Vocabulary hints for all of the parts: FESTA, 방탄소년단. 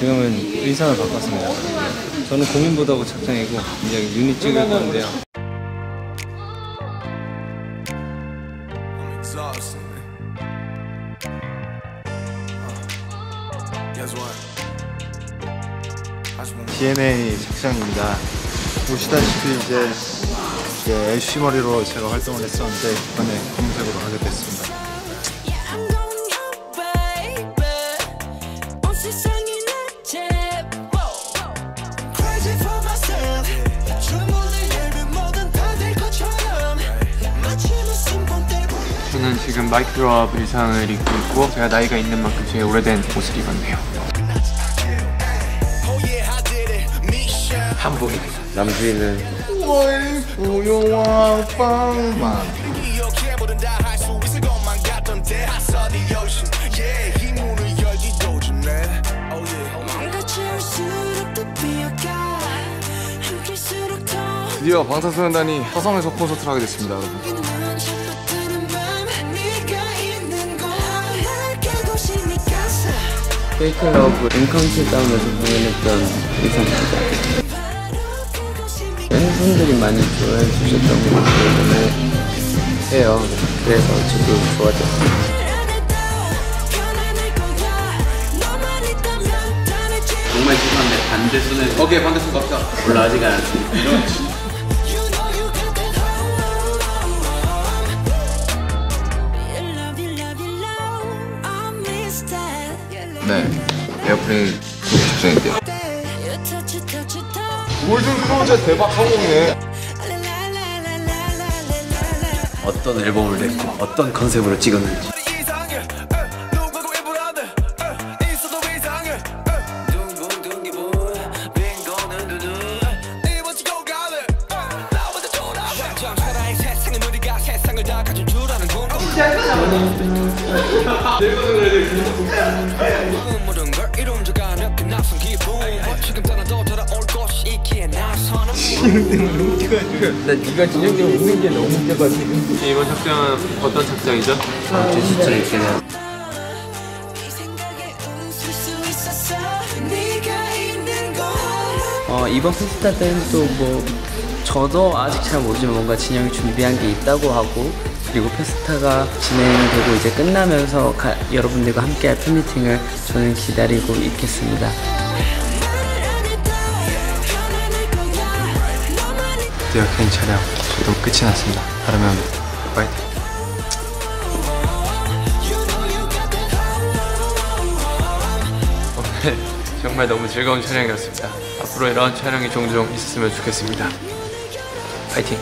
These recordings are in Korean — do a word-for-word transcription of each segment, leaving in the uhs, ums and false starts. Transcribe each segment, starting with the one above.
지금은 의상을 바꿨습니다. 저는 고민보다고 착장이고 이제 유닛 찍을 건데요. 디엔에이 착장입니다. 보시다시피 이제 애쉬 머리로 제가 활동을 했었는데 이번에 검은색으로 하게 됐습니다. 저는 지금 마이크 드롭 의상을 입고 있고, 제가 나이가 있는 만큼 제일 오래된 옷을 입었네요. 한복입니다. 남주인은 우유와 빵만 드디어 방탄소년단이 화성에서 콘서트를 하게 됐습니다, 여러분. 페이크 러브 인카운트 다운에서 공연했던 의상입니다. 팬분들이 많이 좋아해 주셨던 것 때문에 해요. 그래서 저도 좋아졌습니다. 정말 심한데 반대손에 오케이 반대손 갑시다. 올라가지가 않았습니다. 이런. 네, 에어프레인 작성인데요. 골든 크로제 대박 성공이네. 어떤 앨범을 냈고 어떤 컨셉으로 찍었는지. 진영 때문에 웃겨가지고 나 니가 진영 때문에 웃는 게 너무 웃겨가지고. 이번 착장은 어떤 착장이죠? 아, 제 진짜 있겠네요. 어, 이번 페스타 때는 또 뭐 저도 아직 잘 모르지만 뭔가 진영이 준비한 게 있다고 하고, 그리고 페스타가 진행되고 이제 끝나면서 가, 여러분들과 함께할 팬미팅을 저는 기다리고 있겠습니다. 드디어 개인 촬영 저도 끝이 났습니다. 그러면 파이팅! 오늘 정말 너무 즐거운 촬영이었습니다. 앞으로 이런 촬영이 종종 있었으면 좋겠습니다. 파이팅!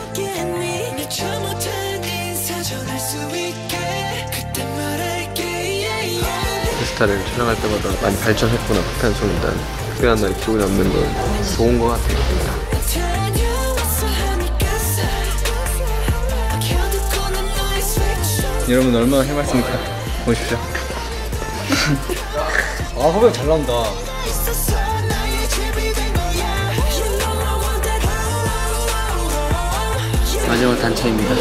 페스타를 촬영할 때마다 많이 발전했구나. 방탄소년단 특별한 날 기억에 남는 건 좋은 것 같아요. 여러분 얼마나 해맑습니까? 보십시오. 아, 허벅 잘 나온다. 마지막 단체입니다.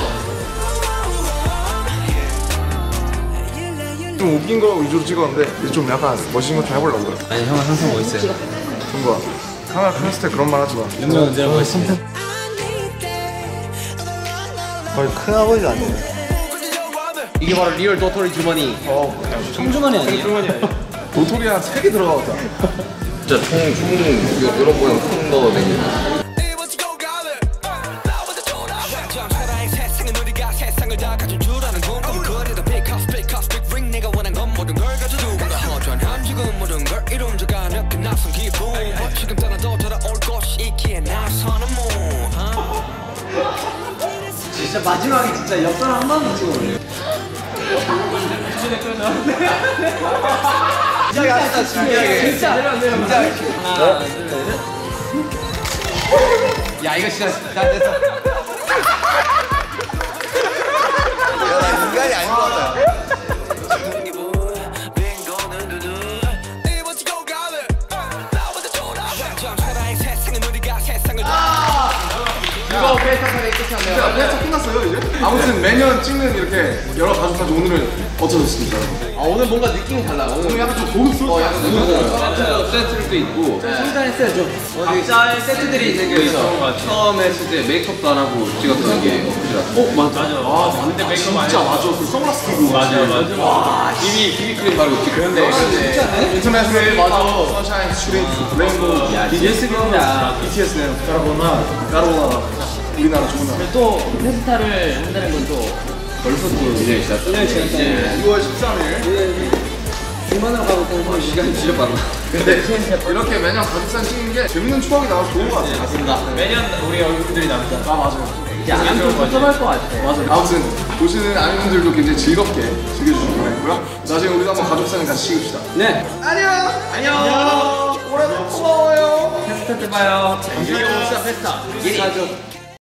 좀 웃긴 거 위주로 찍었는데 좀 약간 멋있는 거 좀 해보려고요. 아니, 형은 항상 멋있어요. 정보야, 항상 했을 때 그런 말 하지 마. 형은 언제나 멋있습니다. 거의 큰아버지가 아니에요. 이게 바로 리얼 도토리 주머니. 어, 청주머니 아니에요? 청주머니 아니에요? 도토리 한 세 개 들어가봤다. 진짜 총 여러 모양 큰 거 되게. 진짜 마지막에 진짜 역사를 한 번도 찍어버려요. 진짜 진지하게 진짜 진지하게 하나 둘. 야 이거 진짜 나 됐어. 야 나 인간이 아닌 것 같아. 아! 이거 페스타 내가 페스타 끝났어요 이제? 아무튼 매년 찍는 이렇게 여러 가족사진 오늘은 어쩌셨습니까? 아 오늘 뭔가 느낌이 달라. 오늘 약간 좀 고급스러워. 어, 약간 고급스러워. 세트들도 있고 성장의 세트 좀 각자의 세트들이 되게 있어. 같아. 처음에 진짜 메이크업도 안 하고 찍었던 게 어? 맞아 맞아. 아 근데 메이크업 안 진짜 맞아. 그 선글라스 끼고 맞아 맞아. 와 비비 비비크림 바르고 찍었는데 진짜네? 인터내셔널 맞아. 선샤인, 슈린, 레인보우, 비티에스입니다. 비티에스네요. 까르보나 까르보나. 우리나라 좋은 나라. 또 페스타를 한다는 건 또 벌써 또 이제 시작했어요. 유월 십삼일 주말에 가고 보면 시간이 진짜 빠르다. 근데 이렇게 매년 가족사진 찍는 게 재밌는 추억이 나와서 좋은 것 같아요. 맞습니다. 매년 우리 얼굴들이 남자. 아 맞아요. 이게 안도 복잡할 것 같아. 맞아요. 아무튼 보시는 아님들도 굉장히 즐겁게 즐겨주시면 바라고요. 나중에 우리도 한번 가족사진 같이 찍읍시다. 네. 안녕. 안녕. 올해도 고마워요. 페스타 때 봐요. 페스타. 페스타. 가족.